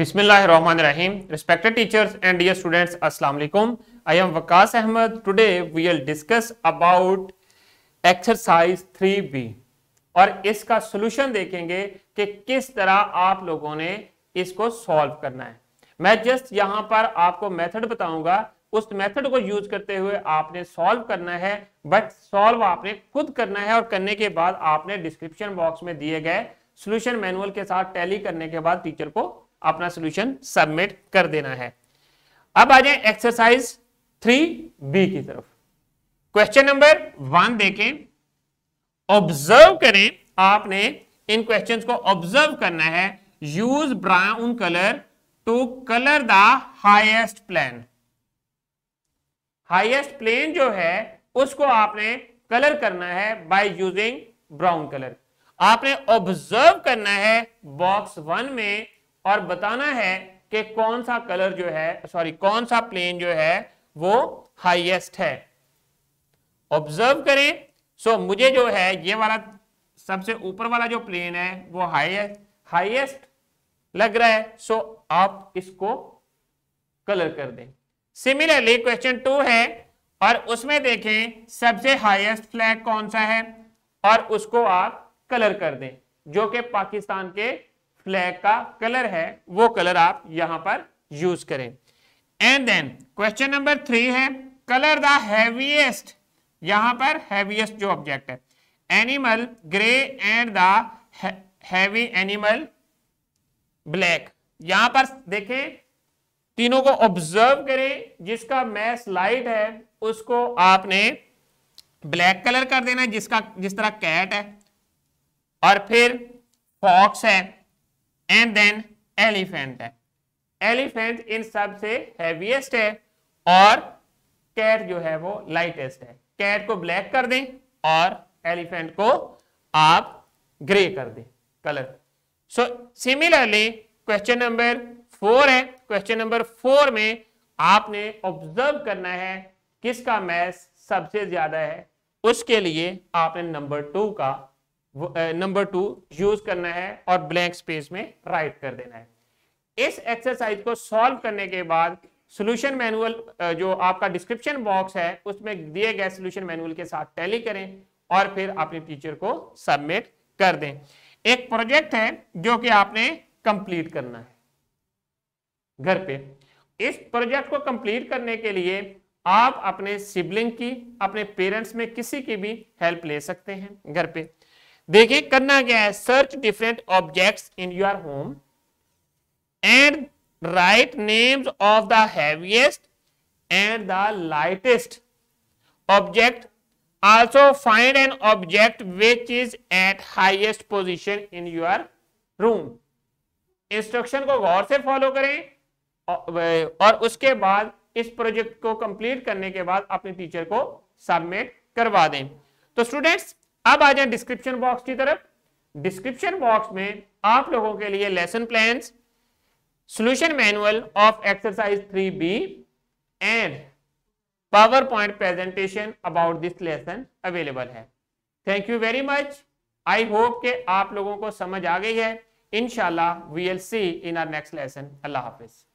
Bismillahirrahmanirrahim. Respected teachers and dear students, Assalamu alaikum. I am Waqas Ahmed. Today we will discuss about exercise 3B और इसका solution देखेंगे कि किस तरह आप लोगों ने इसको solve करना है। मैं just यहाँ पर आपको method बताऊंगा, उस method को use करते हुए आपने solve करना है, but solve आपने खुद करना है और करने के बाद आपने description box में दिए गए solution manual के साथ tally करने के बाद teacher को अपना सॉल्यूशन सबमिट कर देना है। अब आ जाए एक्सरसाइज 3B की तरफ। क्वेश्चन नंबर 1 देखें, ऑब्जर्व करें। आपने इन क्वेश्चंस को ऑब्जर्व करना है। Use brown colour to colour the highest plane. Highest plane जो है उसको आपने कलर करना है बाय यूजिंग ब्राउन कलर। आपने ऑब्जर्व करना है बॉक्स 1 में और बताना है कि कौन सा कलर जो है, सॉरी कौन सा प्लेन जो है वो हाईएस्ट है। ऑब्जर्व करें। सो मुझे जो है ये वाला सबसे ऊपर वाला जो प्लेन है वो हाईएस्ट लग रहा है। सो आप इसको कलर कर दें। सिमिलरली क्वेश्चन 2 है और उसमें देखें सबसे हाईएस्ट फ्लैग कौन सा है और उसको आप कलर कर दें, जो कि पाकिस्तान के फ्लैग का कलर है, वो कलर आप यहां पर यूज करें। एंड देन क्वेश्चन नंबर 3 है, कलर द हैवीएस्ट। यहां पर हैवीएस्ट जो ऑब्जेक्ट है, animal grey and the heavy animal black. यहां पर देखें, तीनों को ऑब्जर्व करें। जिसका मैस लाइट है उसको आपने ब्लैक कलर कर देना, जिस तरह कैट है, और फिर फॉक्स है, एंड देन एलिफेंट है। एलिफेंट इन सब से हैवीएस्ट है और कैट जो है वो लाइटेस्ट है। कैट को ब्लैक कर दें और एलिफेंट को आप ग्रे कर दें colour. So similarly question number 4 है। क्वेश्चन नंबर 4 में आपने ऑब्जर्व करना है किसका मैस सबसे ज्यादा है। उसके लिए आपने नंबर 2 यूज करना है और ब्लैंक स्पेस में राइट कर देना है। इस एक्सरसाइज को सॉल्व करने के बाद सॉल्यूशन मैनुअल जो आपका डिस्क्रिप्शन बॉक्स है उसमें दिए गए सॉल्यूशन मैनुअल के साथ टैली करें और फिर अपने टीचर को सबमिट कर दें। एक प्रोजेक्ट है जो कि आपने कंप्लीट करना है घर पे। इस प्रोजेक्ट को कंप्लीट करने के लिए आप अपने सिबलिंग की, अपने पेरेंट्स में किसी की भी हेल्प ले सकते हैं घर पे। देखिए करना क्या है, search different objects in your home and write names of the heaviest and the lightest object. Also find an object which is at highest position in your room. Instruction को गौर से फॉलो करें और उसके बाद इस प्रोजेक्ट को complete करने के बाद अपने टीचर को सबमिट करवा दें। तो स्टूडेंट्स, अब आ जाए डिस्क्रिप्शन बॉक्स की तरफ। डिस्क्रिप्शन बॉक्स में आप लोगों के लिए lesson plans, solution manual of exercise 3B and power point presentation about this lesson available है। Thank you very much. I hope के आप लोगों को समझ आ गई है। इंशाल्लाह we will see in our next lesson. अल्लाह हाफिज।